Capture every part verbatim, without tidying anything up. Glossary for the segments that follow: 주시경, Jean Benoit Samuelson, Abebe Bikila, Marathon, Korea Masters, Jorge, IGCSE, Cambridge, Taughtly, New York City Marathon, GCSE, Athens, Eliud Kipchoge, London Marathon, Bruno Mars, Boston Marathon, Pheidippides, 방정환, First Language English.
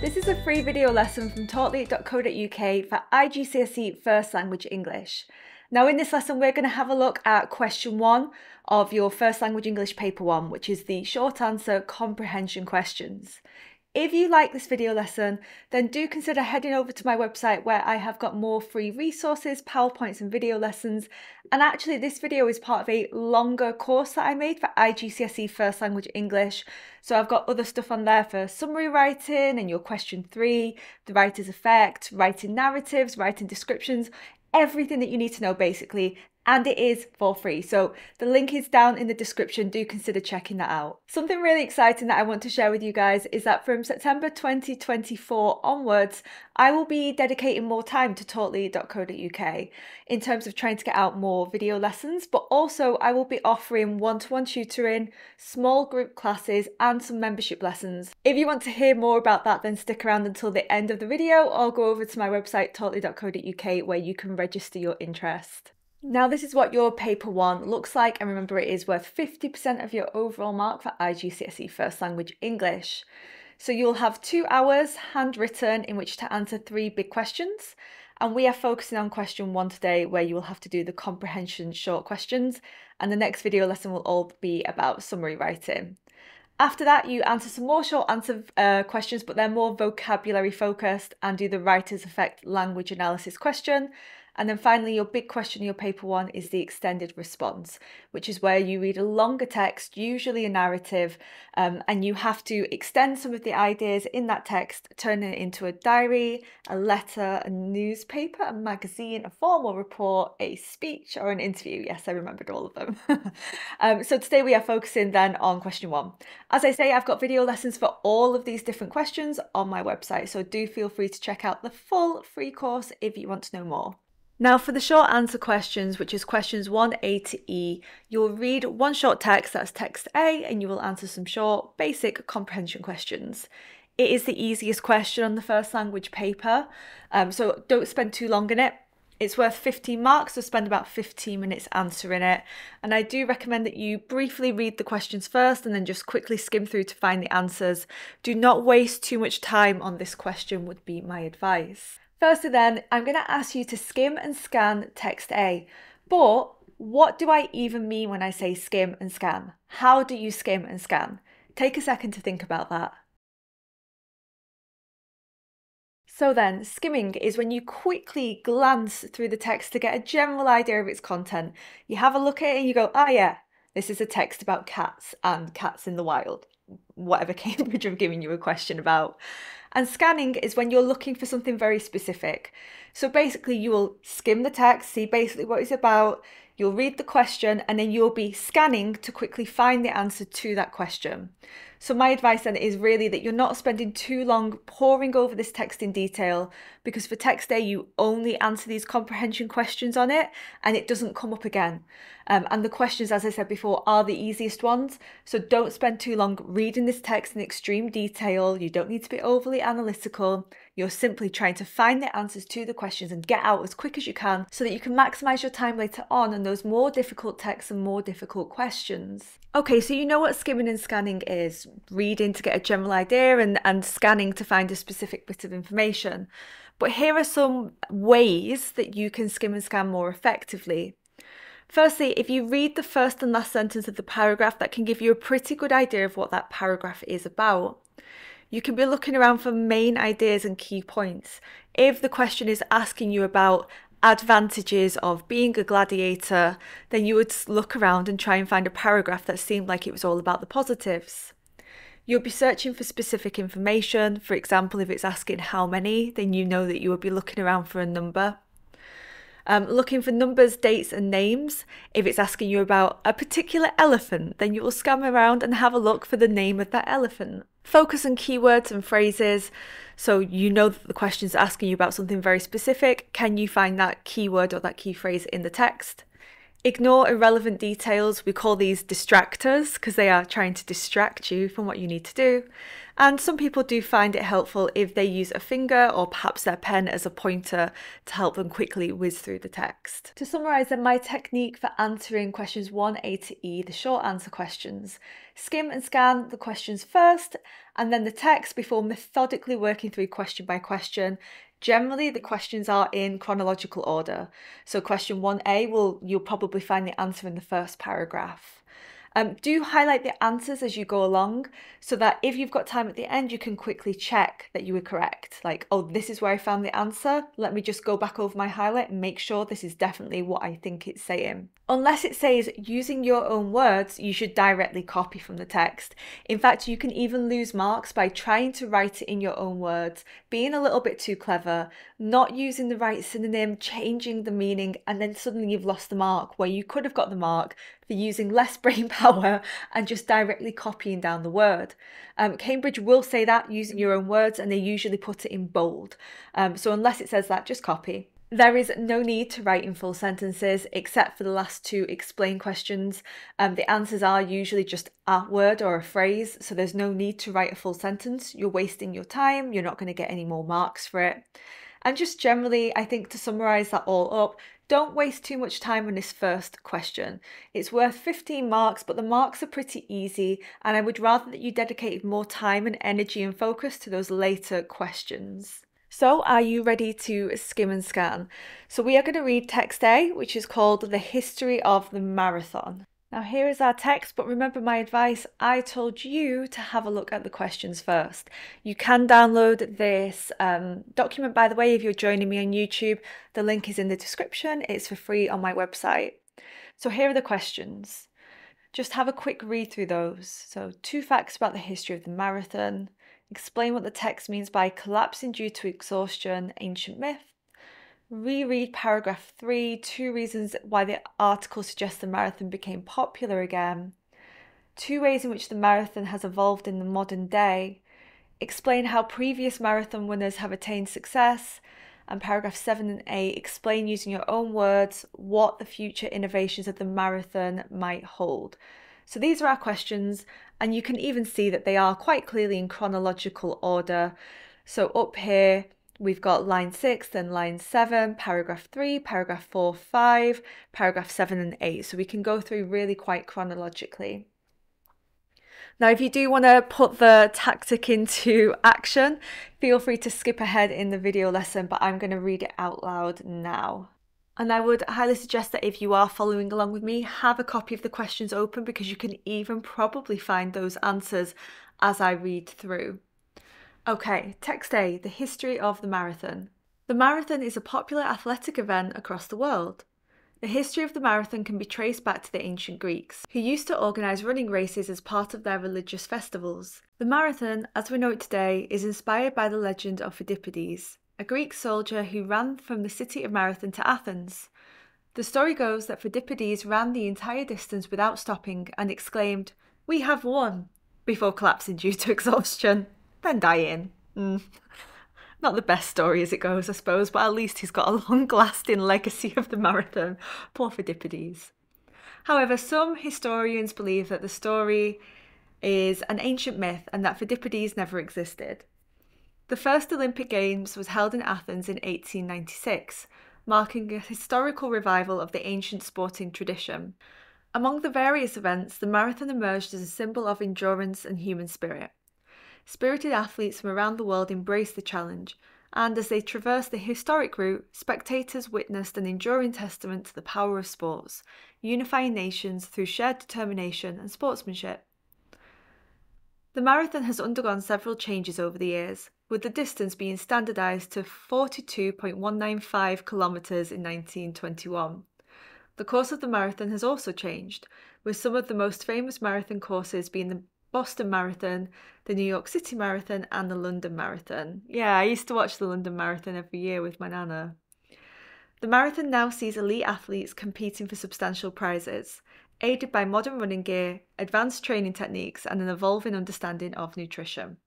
This is a free video lesson from taughtly dot co dot U K for I G C S E First Language English. Now in this lesson we're going to have a look at question one of your First Language English paper one, which is the short answer comprehension questions. If you like this video lesson, then do consider heading over to my website where I have got more free resources, PowerPoints and video lessons. And actually this video is part of a longer course that I made for I G C S E First Language English. So I've got other stuff on there for summary writing and your question three, the writer's effect, writing narratives, writing descriptions, everything that you need to know basically. And it is for free, so the link is down in the description. Do consider checking that out. Something really exciting that I want to share with you guys is that from September twenty twenty-four onwards, I will be dedicating more time to taughtly dot co dot U K in terms of trying to get out more video lessons, but also I will be offering one-to-one tutoring, small group classes and some membership lessons. If you want to hear more about that, then stick around until the end of the video or go over to my website taughtly dot co dot U K where you can register your interest. Now this is what your paper one looks like, and remember it is worth fifty percent of your overall mark for I G C S E First Language English. So you'll have two hours handwritten in which to answer three big questions, and we are focusing on question one today where you will have to do the comprehension short questions, and the next video lesson will all be about summary writing. After that you answer some more short answer uh, questions, but they're more vocabulary focused, and do the writer's effect language analysis question. And then finally your big question in your paper one is the extended response, which is where you read a longer text, usually a narrative, um, and you have to extend some of the ideas in that text, turn it into a diary, a letter, a newspaper, a magazine, a formal report, a speech or an interview. Yes, I remembered all of them. um, so today we are focusing then on question one. As I say, I've got video lessons for all of these different questions on my website, so do feel free to check out the full free course if you want to know more. Now for the short answer questions, which is questions one A to E, you'll read one short text, that's text A, and you will answer some short, basic comprehension questions. It is the easiest question on the first language paper, um, so don't spend too long in it. It's worth fifteen marks, so spend about fifteen minutes answering it. And I do recommend that you briefly read the questions first and then just quickly skim through to find the answers. Do not waste too much time on this question would be my advice. Firstly then, I'm going to ask you to skim and scan text A, but what do I even mean when I say skim and scan? How do you skim and scan? Take a second to think about that. So then, skimming is when you quickly glance through the text to get a general idea of its content. You have a look at it and you go, ah yeah, this is a text about cats and cats in the wild. Whatever Cambridge have given you a question about. And scanning is when you're looking for something very specific. So basically you will skim the text, see basically what it's about, you'll read the question, and then you'll be scanning to quickly find the answer to that question. So my advice then is really that you're not spending too long poring over this text in detail, because for text A you only answer these comprehension questions on it and it doesn't come up again. Um, and the questions, as I said before, are the easiest ones, so don't spend too long reading this text in extreme detail. You don't need to be overly analytical. You're simply trying to find the answers to the questions and get out as quick as you can so that you can maximize your time later on and those more difficult texts and more difficult questions. Okay, so you know what skimming and scanning is. Reading to get a general idea and, and scanning to find a specific bit of information. But here are some ways that you can skim and scan more effectively. Firstly, if you read the first and last sentence of the paragraph, that can give you a pretty good idea of what that paragraph is about. You can be looking around for main ideas and key points. If the question is asking you about advantages of being a gladiator, then you would look around and try and find a paragraph that seemed like it was all about the positives. You'll be searching for specific information. For example, if it's asking how many, then you know that you would be looking around for a number. Um, looking for numbers, dates and names. If it's asking you about a particular elephant, then you will scan around and have a look for the name of that elephant. Focus on keywords and phrases, so you know that the question is asking you about something very specific. Can you find that keyword or that key phrase in the text? Ignore irrelevant details. We call these distractors because they are trying to distract you from what you need to do. And some people do find it helpful if they use a finger or perhaps their pen as a pointer to help them quickly whiz through the text. To summarise then, my technique for answering questions one A to E, the short answer questions. Skim and scan the questions first and then the text before methodically working through question by question. Generally, the questions are in chronological order. So question one A, will you'll probably find the answer in the first paragraph. Um, do highlight the answers as you go along so that if you've got time at the end, you can quickly check that you were correct. Like, oh, this is where I found the answer. Let me just go back over my highlight and make sure this is definitely what I think it's saying. Unless it says using your own words, you should directly copy from the text. In fact, you can even lose marks by trying to write it in your own words, being a little bit too clever, not using the right synonym, changing the meaning, and then suddenly you've lost the mark where you could have got the mark for using less brain power and just directly copying down the word. Um, Cambridge will say that, using your own words, and they usually put it in bold. Um, so unless it says that, just copy. There is no need to write in full sentences except for the last two explain questions. Um, the answers are usually just a word or a phrase, so there's no need to write a full sentence. You're wasting your time, you're not going to get any more marks for it. And just generally, I think to summarise that all up, don't waste too much time on this first question. It's worth fifteen marks, but the marks are pretty easy, and I would rather that you dedicated more time and energy and focus to those later questions. So are you ready to skim and scan? So we are going to read text A, which is called The History of the Marathon. Now here is our text, but remember my advice, I told you to have a look at the questions first. You can download this um, document, by the way, if you're joining me on YouTube. The link is in the description, it's for free on my website. So here are the questions. Just have a quick read through those. So two facts about the history of the marathon. Explain what the text means by collapsing due to exhaustion, ancient myth. Reread paragraph three, two reasons why the article suggests the marathon became popular again. Two ways in which the marathon has evolved in the modern day. Explain how previous marathon winners have attained success. And paragraph seven and eight, explain using your own words what the future innovations of the marathon might hold. So these are our questions, and you can even see that they are quite clearly in chronological order. So up here, we've got line six, then line seven, paragraph three, paragraph four, five, paragraph seven and eight. So we can go through really quite chronologically. Now, if you do want to put the tactic into action, feel free to skip ahead in the video lesson, but I'm going to read it out loud now. And I would highly suggest that if you are following along with me, have a copy of the questions open because you can even probably find those answers as I read through. Okay, text A, the history of the marathon. The marathon is a popular athletic event across the world. The history of the marathon can be traced back to the ancient Greeks, who used to organise running races as part of their religious festivals. The marathon, as we know it today, is inspired by the legend of Pheidippides, a Greek soldier who ran from the city of Marathon to Athens. The story goes that Pheidippides ran the entire distance without stopping and exclaimed, "We have won," before collapsing due to exhaustion. Then dying. Mm. Not the best story as it goes, I suppose, but at least he's got a long-lasting legacy of the marathon. Poor Pheidippides. However, some historians believe that the story is an ancient myth and that Pheidippides never existed. The first Olympic Games was held in Athens in eighteen ninety-six, marking a historical revival of the ancient sporting tradition. Among the various events, the marathon emerged as a symbol of endurance and human spirit. Spirited athletes from around the world embraced the challenge, and as they traversed the historic route, spectators witnessed an enduring testament to the power of sports, unifying nations through shared determination and sportsmanship. The marathon has undergone several changes over the years, with the distance being standardised to forty-two point one nine five kilometres in nineteen twenty-one. The course of the marathon has also changed, with some of the most famous marathon courses being the Boston Marathon, the New York City Marathon and the London Marathon. Yeah, I used to watch the London Marathon every year with my nana. The marathon now sees elite athletes competing for substantial prizes, aided by modern running gear, advanced training techniques and an evolving understanding of nutrition.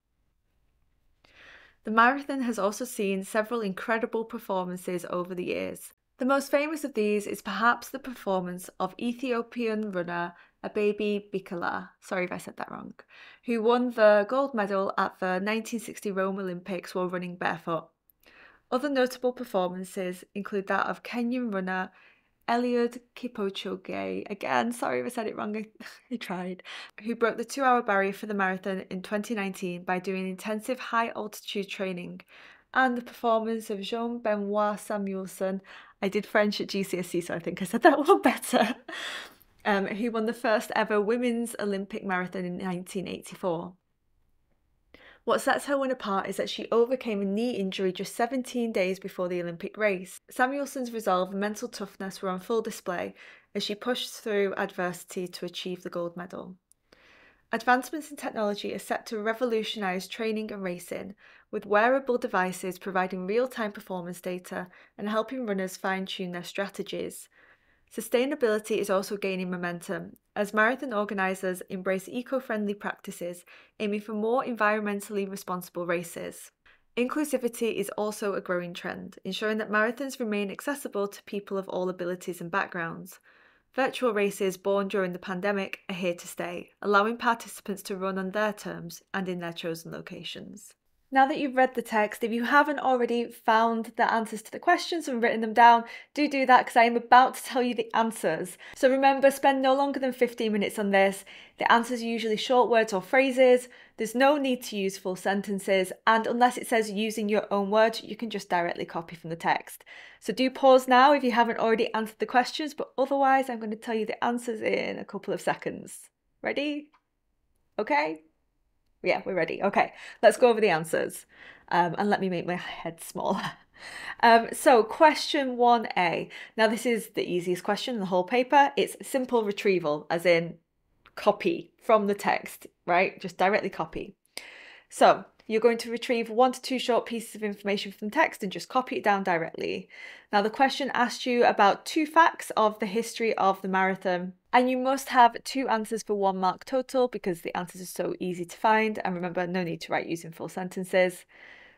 The marathon has also seen several incredible performances over the years, The most famous of these is perhaps the performance of Ethiopian runner Abebe Bikila, sorry if I said that wrong, who won the gold medal at the nineteen sixty Rome Olympics while running barefoot. Other notable performances include that of Kenyan runner Eliud Kipchoge, again, sorry if I said it wrong, I, I tried, who broke the two-hour barrier for the marathon in twenty nineteen by doing intensive high-altitude training, and the performance of Jean Benoit Samuelson, I did French at G C S E, so I think I said that one better, um, who won the first ever women's Olympic marathon in nineteen eighty-four. What sets her win apart is that she overcame a knee injury just seventeen days before the Olympic race. Samuelson's resolve and mental toughness were on full display as she pushed through adversity to achieve the gold medal. Advancements in technology are set to revolutionise training and racing, with wearable devices providing real-time performance data and helping runners fine-tune their strategies. Sustainability is also gaining momentum, as marathon organisers embrace eco-friendly practices, aiming for more environmentally responsible races. Inclusivity is also a growing trend, ensuring that marathons remain accessible to people of all abilities and backgrounds. Virtual races born during the pandemic are here to stay, allowing participants to run on their terms and in their chosen locations. Now that you've read the text, if you haven't already found the answers to the questions and written them down, do do that because I am about to tell you the answers. So remember, spend no longer than fifteen minutes on this. The answers are usually short words or phrases. There's no need to use full sentences, and unless it says using your own words, you can just directly copy from the text. So do pause now if you haven't already answered the questions, but otherwise I'm going to tell you the answers in a couple of seconds. Ready? Okay? Yeah, we're ready. Okay, let's go over the answers um, and let me make my head smaller. Um, so question one A, now this is the easiest question in the whole paper. It's simple retrieval, as in copy from the text, right? Just directly copy. So you're going to retrieve one to two short pieces of information from text and just copy it down directly. Now the question asked you about two facts of the history of the marathon, and you must have two answers for one mark total because the answers are so easy to find, and remember, no need to write using full sentences.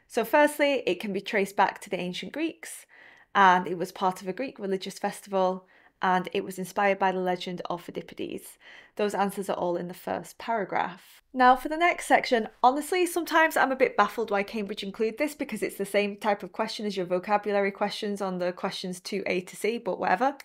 So firstly, it can be traced back to the ancient Greeks, and it was part of a Greek religious festival, and it was inspired by the legend of Pheidippides. Those answers are all in the first paragraph. Now for the next section, honestly, sometimes I'm a bit baffled why Cambridge include this because it's the same type of question as your vocabulary questions on the questions two A to C, but whatever.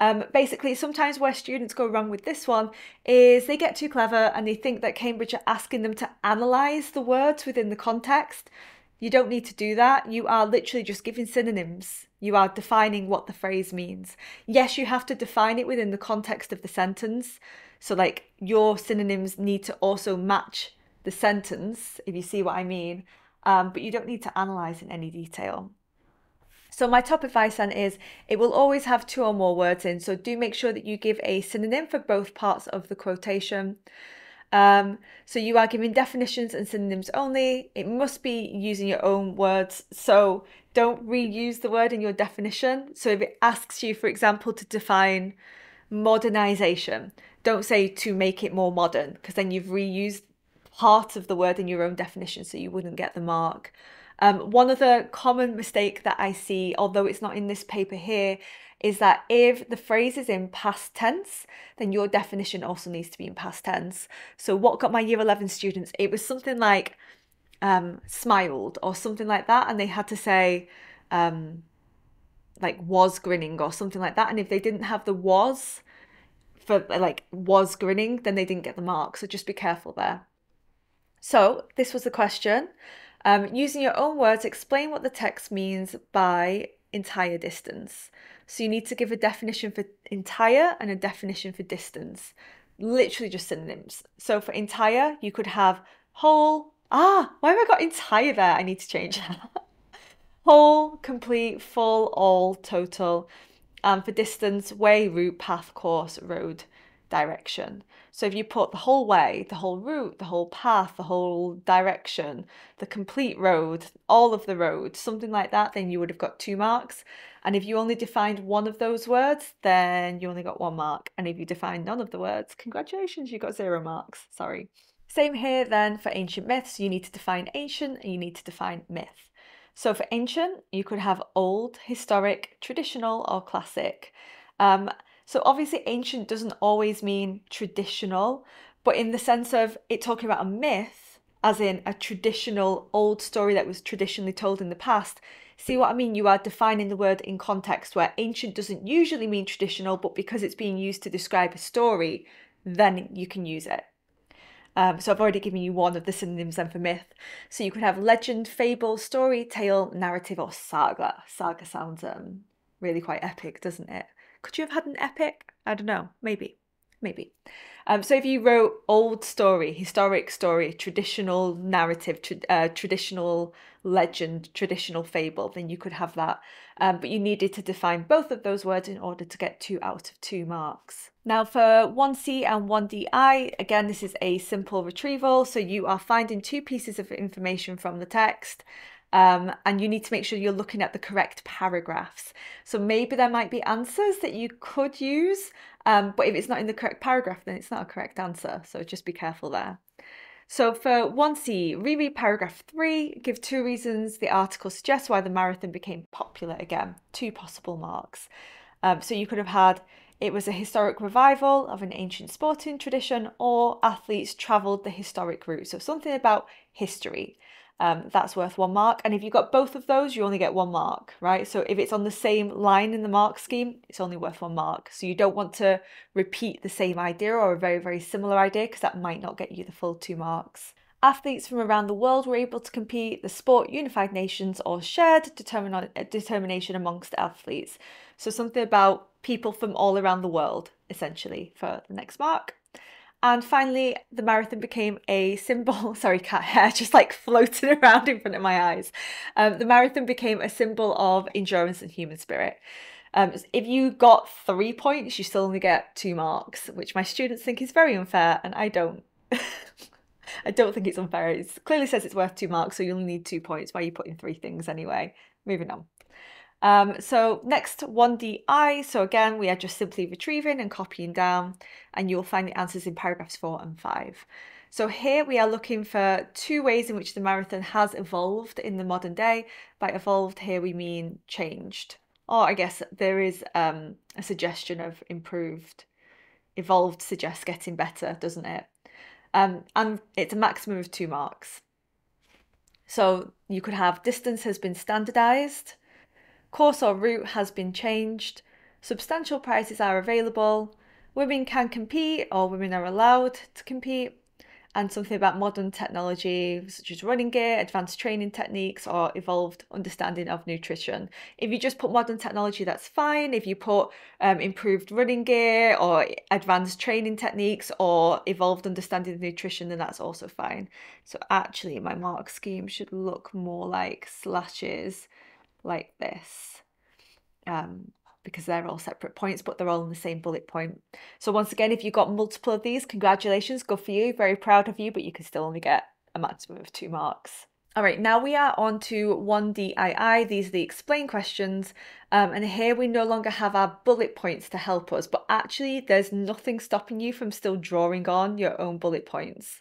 Um, basically, sometimes where students go wrong with this one is they get too clever and they think that Cambridge are asking them to analyse the words within the context. You don't need to do that. You are literally just giving synonyms. You are defining what the phrase means. Yes, you have to define it within the context of the sentence. So like your synonyms need to also match the sentence, if you see what I mean, um, but you don't need to analyse in any detail. So my top advice then is it will always have two or more words in. So do make sure that you give a synonym for both parts of the quotation. Um, so you are giving definitions and synonyms only. It must be using your own words. So don't reuse the word in your definition. So if it asks you, for example, to define modernisation, don't say to make it more modern, because then you've reused part of the word in your own definition, so you wouldn't get the mark. Um, one other common mistake that I see, although it's not in this paper here, is that if the phrase is in past tense, then your definition also needs to be in past tense. So what got my year eleven students, it was something like um, smiled or something like that, and they had to say um, like was grinning or something like that. And if they didn't have the was for like was grinning, then they didn't get the mark. So just be careful there. So this was the question. Um, using your own words, explain what the text means by entire distance. So you need to give a definition for entire and a definition for distance. Literally just synonyms. So for entire, you could have whole. Ah, why have I got entire there? I need to change that. Whole, complete, full, all, total. And for distance, way, route, path, course, road, direction. So if you put the whole way, the whole route, the whole path, the whole direction, the complete road, all of the road, something like that, then you would have got two marks. And if you only defined one of those words, then you only got one mark. And if you defined none of the words, congratulations, you got zero marks. Sorry. Same here then for ancient myths. You need to define ancient and you need to define myth. So for ancient, you could have old, historic, traditional, or classic. Um, so obviously ancient doesn't always mean traditional, but in the sense of it talking about a myth, as in a traditional old story that was traditionally told in the past. See what I mean? You are defining the word in context where ancient doesn't usually mean traditional, but because it's being used to describe a story, then you can use it. Um, so I've already given you one of the synonyms then for myth. So you could have legend, fable, story, tale, narrative, or saga. Saga sounds um, really quite epic, doesn't it? Could you have had an epic? I don't know, maybe, maybe. Um, so if you wrote old story, historic story, traditional narrative, tra uh, traditional legend, traditional fable, then you could have that. Um, but you needed to define both of those words in order to get two out of two marks. Now for one C and one D I, again, this is a simple retrieval. So you are finding two pieces of information from the text, um, and you need to make sure you're looking at the correct paragraphs. So maybe there might be answers that you could use, um, but if it's not in the correct paragraph, then it's not a correct answer. So just be careful there. So for one C, reread paragraph three, give two reasons the article suggests why the marathon became popular again, two possible marks. Um, so you could have had, it was a historic revival of an ancient sporting tradition, or athletes travelled the historic route. So something about history, um, that's worth one mark. And if you got both of those, you only get one mark, right? So if it's on the same line in the mark scheme, it's only worth one mark. So you don't want to repeat the same idea or a very, very similar idea, because that might not get you the full two marks. Athletes from around the world were able to compete, the sport unified nations, or shared determin determination amongst athletes. So something about people from all around the world, essentially, for the next mark. And finally, the marathon became a symbol, sorry, cat hair just like floating around in front of my eyes. Um, the marathon became a symbol of endurance and human spirit. Um, if you got three points, you still only get two marks, which my students think is very unfair, and I don't. I don't think it's unfair. It clearly says it's worth two marks, so you'll need two points. Why are you putting three things anyway? Moving on. Um, so next, one D I. So again, we are just simply retrieving and copying down, and you'll find the answers in paragraphs four and five. So here we are looking for two ways in which the marathon has evolved in the modern day. By evolved here, we mean changed. Or I guess there is um, a suggestion of improved. Evolved suggests getting better, doesn't it? Um, and it's a maximum of two marks. So you could have distance has been standardised. Course or route has been changed, substantial prizes are available, women can compete or women are allowed to compete, and something about modern technology such as running gear, advanced training techniques, or evolved understanding of nutrition. If you just put modern technology, that's fine. If you put um, improved running gear or advanced training techniques or evolved understanding of nutrition, then that's also fine. So actually my mark scheme should look more like slashes like this, um, because they're all separate points, but they're all in the same bullet point. So once again, if you got multiple of these, congratulations, good for you, very proud of you, but you can still only get a maximum of two marks. All right, now we are on to one D I I. These are the explain questions. Um, and here we no longer have our bullet points to help us, but actually there's nothing stopping you from still drawing on your own bullet points.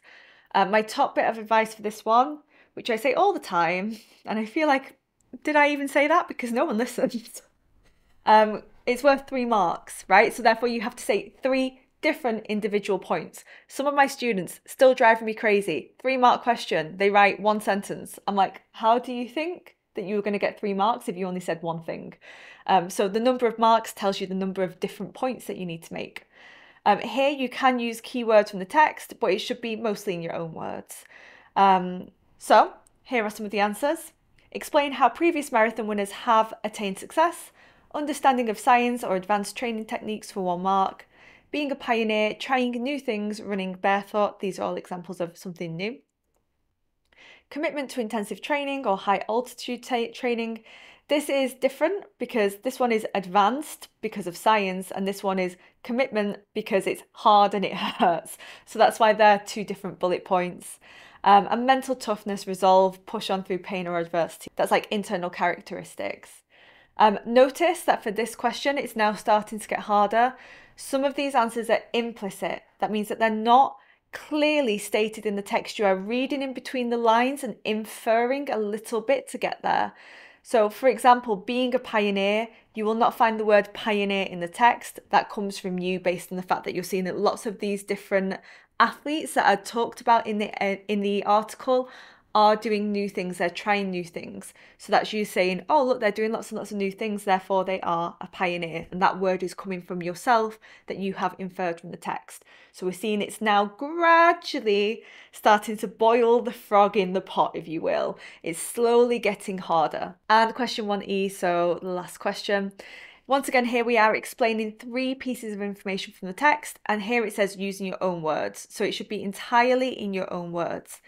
Uh, my top bit of advice for this one, which I say all the time, and I feel like, did I even say that? Because no one listens. Um, it's worth three marks, right? So therefore you have to say three different individual points. Some of my students still driving me crazy. Three mark question. They write one sentence. I'm like, how do you think that you were going to get three marks if you only said one thing? Um, so the number of marks tells you the number of different points that you need to make. Um, here you can use keywords from the text, but it should be mostly in your own words. Um, so here are some of the answers. Explain how previous marathon winners have attained success, understanding of science or advanced training techniques for one mark, being a pioneer, trying new things, running barefoot. These are all examples of something new. Commitment to intensive training or high altitude training. This is different because this one is advanced because of science, and this one is commitment because it's hard and it hurts. So that's why they're two different bullet points. Um, and mental toughness, resolve, push on through pain or adversity. That's like internal characteristics. Um, notice that for this question, it's now starting to get harder. Some of these answers are implicit. That means that they're not clearly stated in the text. You are reading in between the lines and inferring a little bit to get there. So for example, being a pioneer, you will not find the word pioneer in the text. That comes from you based on the fact that you're seeing that lots of these different athletes that are talked about in the, uh, in the article are doing new things, they're trying new things. So that's you saying, oh look, they're doing lots and lots of new things, therefore they are a pioneer. And that word is coming from yourself that you have inferred from the text. So we're seeing it's now gradually starting to boil the frog in the pot, if you will. It's slowly getting harder. And question one E, so the last question. Once again, here we are explaining three pieces of information from the text, and here it says using your own words. So it should be entirely in your own words.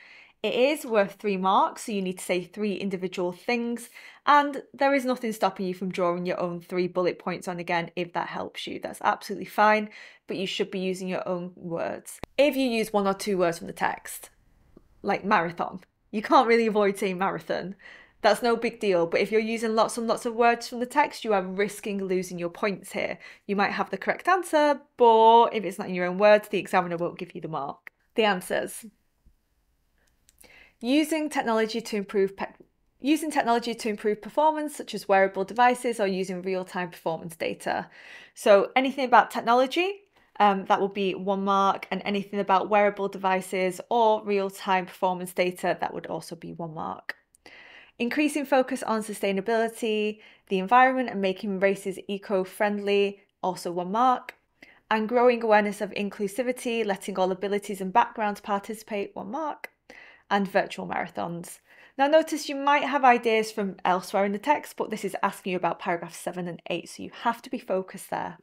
It is worth three marks, so you need to say three individual things, and there is nothing stopping you from drawing your own three bullet points on again if that helps you. That's absolutely fine, but you should be using your own words. If you use one or two words from the text, like marathon, you can't really avoid saying marathon. That's no big deal, but if you're using lots and lots of words from the text, you are risking losing your points here. You might have the correct answer, but if it's not in your own words, the examiner won't give you the mark. The answers. Using technology to improve using technology to improve performance, such as wearable devices or using real-time performance data. So anything about technology, um, that will be one mark, and anything about wearable devices or real-time performance data, that would also be one mark. Increasing focus on sustainability, the environment, and making races eco-friendly, also one mark. And growing awareness of inclusivity, letting all abilities and backgrounds participate, one mark. And virtual marathons. Now notice you might have ideas from elsewhere in the text, but this is asking you about paragraphs seven and eight, so you have to be focused there.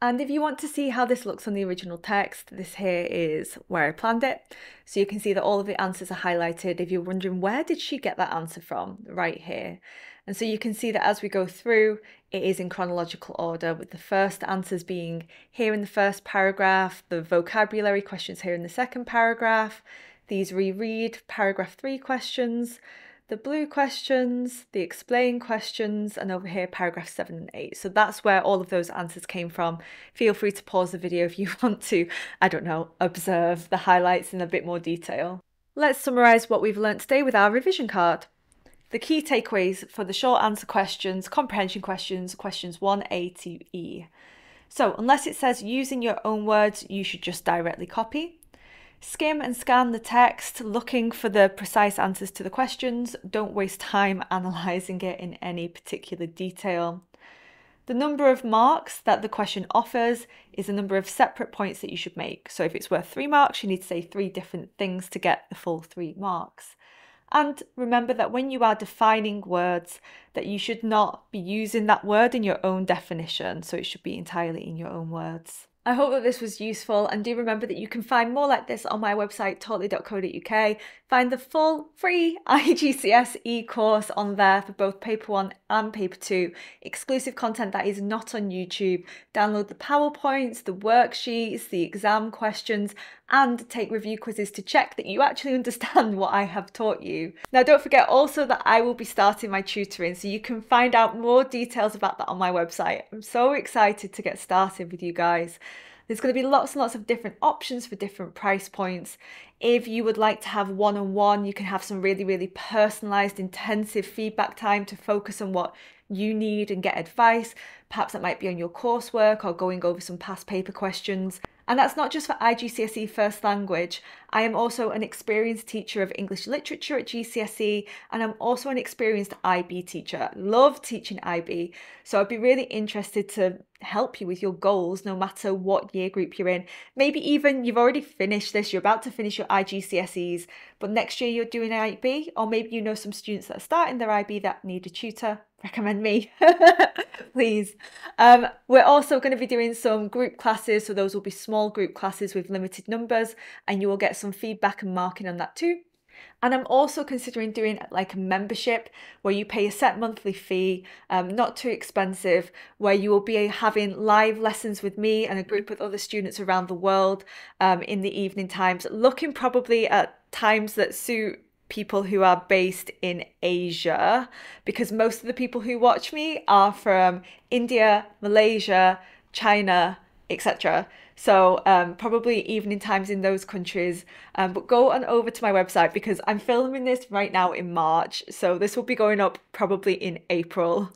And if you want to see how this looks on the original text, this here is where I planned it. So you can see that all of the answers are highlighted. If you're wondering where did she get that answer from, right here. And so you can see that as we go through, it is in chronological order, with the first answers being here in the first paragraph, the vocabulary questions here in the second paragraph, these reread paragraph three questions, the blue questions, the explain questions, and over here paragraph seven and eight. So that's where all of those answers came from. Feel free to pause the video if you want to, I don't know, observe the highlights in a bit more detail. Let's summarise what we've learnt today with our revision card. The key takeaways for the short answer questions, comprehension questions, questions one A to E. So unless it says using your own words, you should just directly copy. Skim and scan the text, looking for the precise answers to the questions. Don't waste time analysing it in any particular detail. The number of marks that the question offers is the number of separate points that you should make. So if it's worth three marks, you need to say three different things to get the full three marks. And remember that when you are defining words, that you should not be using that word in your own definition. So it should be entirely in your own words. I hope that this was useful, and do remember that you can find more like this on my website taughtly dot co dot U K. Find the full free I G C S E course on there for both paper one and paper two. Exclusive content that is not on YouTube. Download the PowerPoints, the worksheets, the exam questions, and take review quizzes to check that you actually understand what I have taught you. Now don't forget also that I will be starting my tutoring, so you can find out more details about that on my website. I'm so excited to get started with you guys. There's going to be lots and lots of different options for different price points. If you would like to have one-on-one, you can have some really, really personalised, intensive feedback time to focus on what you need and get advice. Perhaps that might be on your coursework or going over some past paper questions. And that's not just for I G C S E First Language. I am also an experienced teacher of English literature at G C S E, and I'm also an experienced I B teacher. Love teaching I B. So I'd be really interested to help you with your goals, no matter what year group you're in. Maybe even you've already finished this, you're about to finish your I G C S Es, but next year you're doing I B, or maybe you know some students that are starting their I B that need a tutor. Recommend me, please. Um, we're also going to be doing some group classes, so those will be small group classes with limited numbers, and you will get some feedback and marking on that too. And I'm also considering doing like a membership where you pay a set monthly fee, um, not too expensive, where you will be having live lessons with me and a group of other students around the world um, in the evening times, looking probably at times that suit people who are based in Asia, because most of the people who watch me are from India, Malaysia, China, et cetera. So um, probably evening times in those countries. Um, but go on over to my website, because I'm filming this right now in March. So this will be going up probably in April.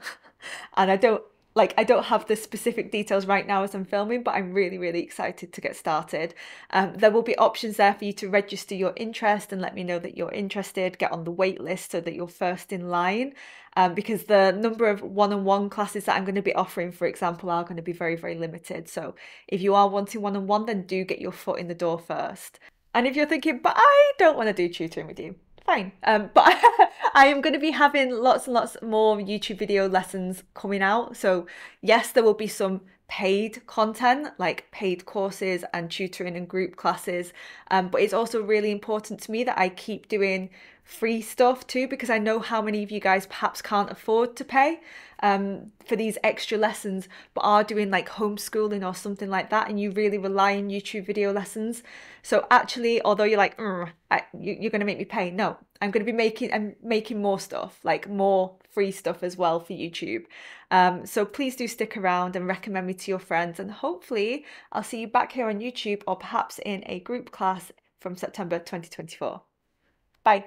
And I don't like I don't have the specific details right now as I'm filming, but I'm really, really excited to get started. Um, there will be options there for you to register your interest and let me know that you're interested, get on the wait list so that you're first in line. Um, because the number of one-on-one classes that I'm going to be offering, for example, are going to be very, very limited. So if you are wanting one-on-one, then do get your foot in the door first. And if you're thinking, but I don't want to do tutoring with you, fine. Um, but I am going to be having lots and lots more YouTube video lessons coming out. So yes, there will be some paid content, like paid courses and tutoring and group classes. Um, but it's also really important to me that I keep doing free stuff too, because I know how many of you guys perhaps can't afford to pay um, for these extra lessons, but are doing like homeschooling or something like that, and you really rely on YouTube video lessons. So actually, although you're like, mm, I, you, you're going to make me pay, no, I'm going to be making I'm making more stuff, like more free stuff as well for YouTube. Um, so please do stick around and recommend me to your friends, and hopefully I'll see you back here on YouTube or perhaps in a group class from September twenty twenty-four. Bye.